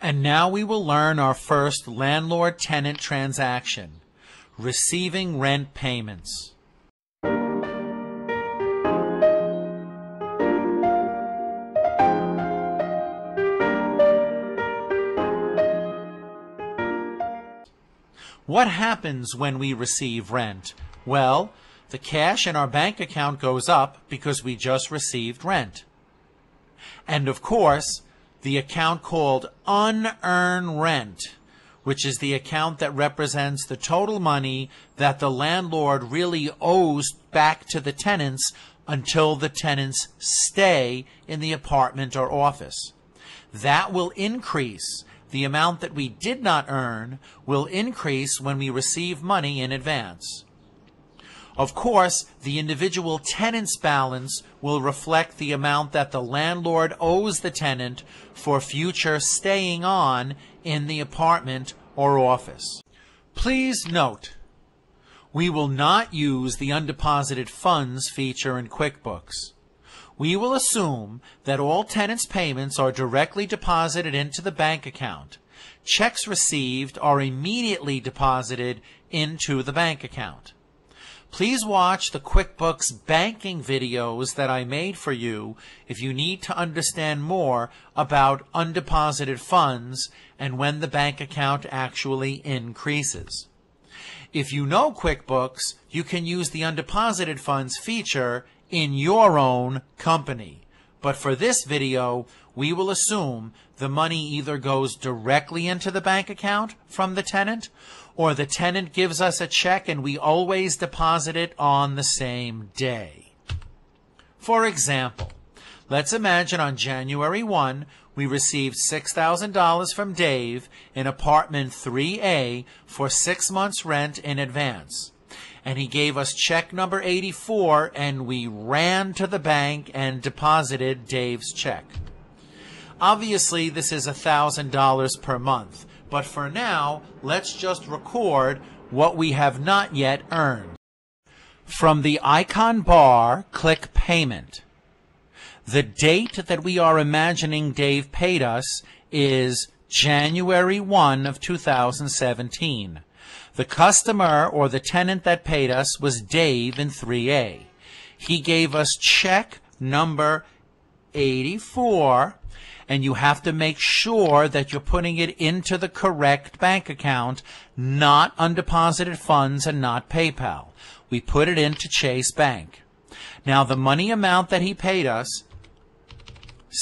And now we will learn our first landlord-tenant transaction, receiving rent payments. What happens when we receive rent? Well, the cash in our bank account goes up because we just received rent. And of course, the account called unearned rent, which is the account that represents the total money that the landlord really owes back to the tenants until the tenants stay in the apartment or office. That will increase. The amount that we did not earn will increase when we receive money in advance. Of course, the individual tenant's balance will reflect the amount that the landlord owes the tenant for future staying on in the apartment or office. Please note, we will not use the undeposited funds feature in QuickBooks. We will assume that all tenants' payments are directly deposited into the bank account. Checks received are immediately deposited into the bank account. Please watch the QuickBooks banking videos that I made for you if you need to understand more about undeposited funds and when the bank account actually increases. If you know QuickBooks, you can use the undeposited funds feature in your own company. But for this video, we will assume the money either goes directly into the bank account from the tenant, or the tenant gives us a check and we always deposit it on the same day. For example, let's imagine on January 1, we received $6,000 from Dave in apartment 3A for 6 months' rent in advance. And he gave us check number 84, and we ran to the bank and deposited Dave's check. Obviously, this is $1,000 per month, but for now, let's just record what we have not yet earned. From the icon bar, click Payment. The date that we are imagining Dave paid us is January 1 of 2017. The customer or the tenant that paid us was Dave in 3A. He gave us check number 84, and you have to make sure that you're putting it into the correct bank account, not undeposited funds and not PayPal. We put it into Chase Bank. Now the money amount that he paid us,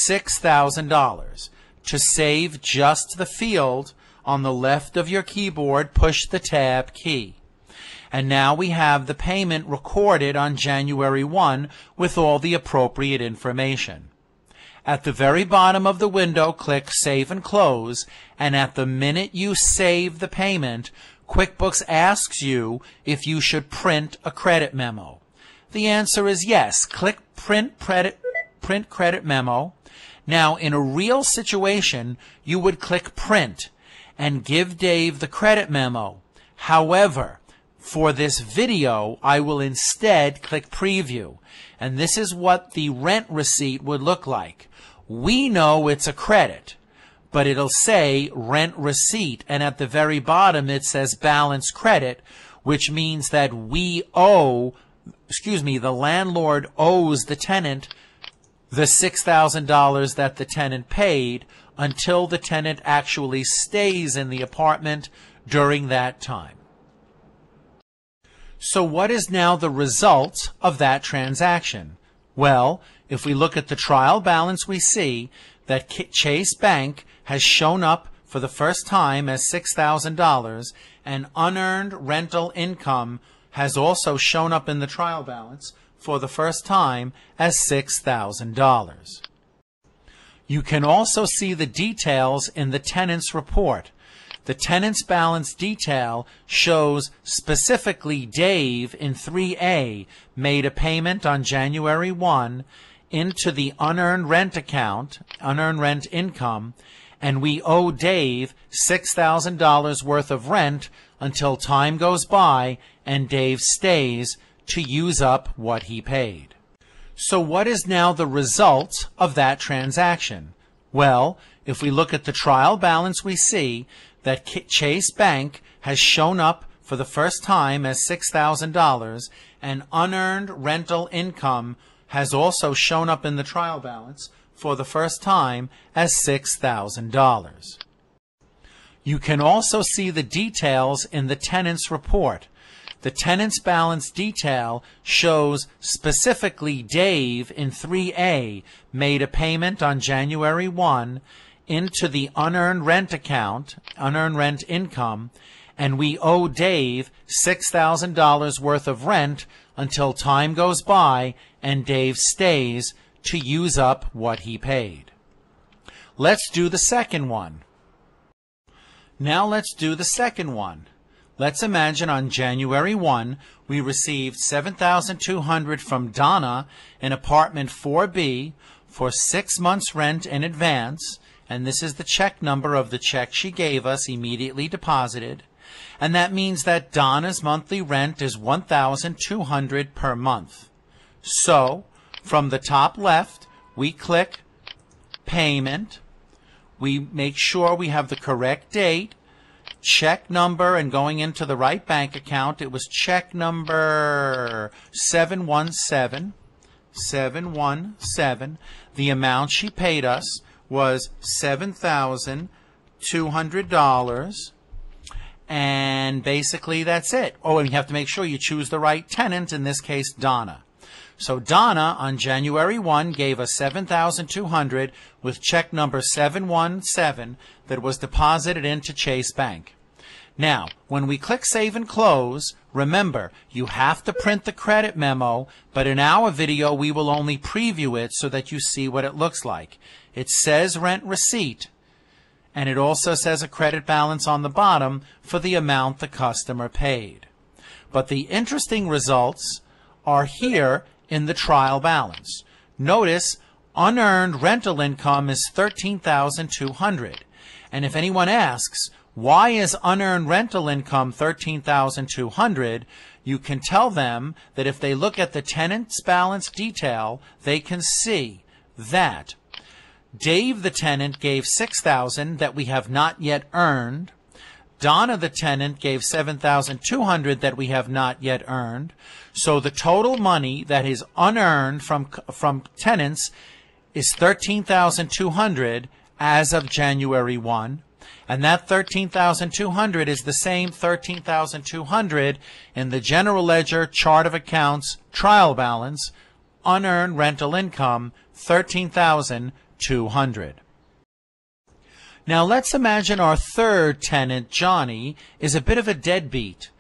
$6,000. To save just the field, on the left of your keyboard, push the Tab key. And now we have the payment recorded on January 1 with all the appropriate information. At the very bottom of the window, click Save and Close, and at the minute you save the payment, QuickBooks asks you if you should print a credit memo. The answer is yes. Click Print Credit Memo. Now, in a real situation, you would click Print and give Dave the credit memo. However, for this video, I will instead click Preview. And this is what the rent receipt would look like. We know it's a credit, but it'll say Rent Receipt. And at the very bottom, it says Balance Credit, which means that we owe, the landlord owes the tenant the $6,000 that the tenant paid until the tenant actually stays in the apartment during that time. So what is now the result of that transaction? Well, if we look at the trial balance, we see that Chase Bank has shown up for the first time as $6,000, and unearned rental income has also shown up in the trial balance for the first time as $6,000. You can also see the details in the tenant's report. The tenant's balance detail shows specifically Dave in 3A made a payment on January 1 into the unearned rent account, unearned rent income, and we owe Dave $6,000 worth of rent until time goes by and Dave stays to use up what he paid. So what is now the result of that transaction? Well, If we look at the trial balance, we see that Chase Bank has shown up for the first time as $6,000, and unearned rental income has also shown up in the trial balance for the first time as $6,000. You can also see the details in the tenant's report. The tenant's balance detail shows specifically Dave in 3A made a payment on January 1 into the unearned rent account, unearned rent income, and we owe Dave $6,000 worth of rent until time goes by and Dave stays to use up what he paid. Let's do the second one. Now let's do the second one. Let's imagine on January 1, we received $7,200 from Donna in apartment 4B for 6 months' rent in advance, and this is the check number of the check she gave us, immediately deposited, and that means that Donna's monthly rent is $1,200 per month. So, from the top left, we click Payment, we make sure we have the correct date, check number, and going into the right bank account, it was check number 717. The amount she paid us was $7,200, and basically that's it. Oh, and you have to make sure you choose the right tenant, in this case Donna. So Donna on January 1 gave us $7,200 with check number 717 that was deposited into Chase Bank. Now, when we click Save and Close, remember, you have to print the credit memo, but in our video we will only preview it so that you see what it looks like. It says Rent Receipt, and it also says a credit balance on the bottom for the amount the customer paid. But the interesting results are here in the trial balance. Notice unearned rental income is $13,200. And if anyone asks, why is unearned rental income $13,200? You can tell them that if they look at the tenant's balance detail, they can see that Dave the tenant gave $6,000 that we have not yet earned. Donna the tenant gave $7,200 that we have not yet earned. So the total money that is unearned from tenants is $13,200 as of January 1. And that $13,200 is the same $13,200 in the general ledger, chart of accounts, trial balance, unearned rental income, $13,200. Now let's imagine our third tenant, Johnny, is a bit of a deadbeat,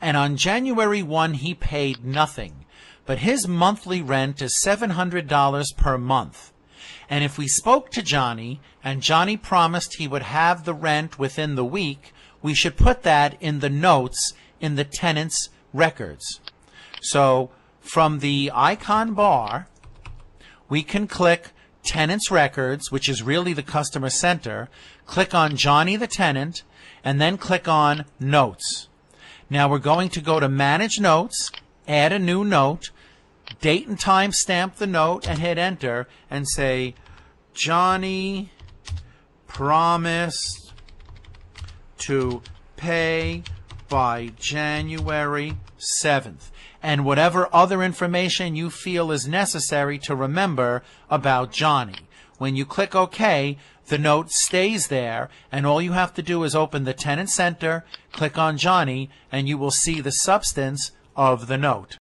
and on January 1 he paid nothing, but his monthly rent is $700 per month. And if we spoke to Johnny, and Johnny promised he would have the rent within the week, we should put that in the notes in the tenant's records. So from the icon bar, we can click Tenants Records, which is really the customer center, click on Johnny the tenant, and then click on Notes. Now we're going to go to Manage Notes, add a new note, date and time stamp the note, and hit Enter, and say Johnny promised to pay by January 7th, and whatever other information you feel is necessary to remember about Johnny. When you click OK, the note stays there, and all you have to do is open the Tenant Center, click on Johnny, and you will see the substance of the note.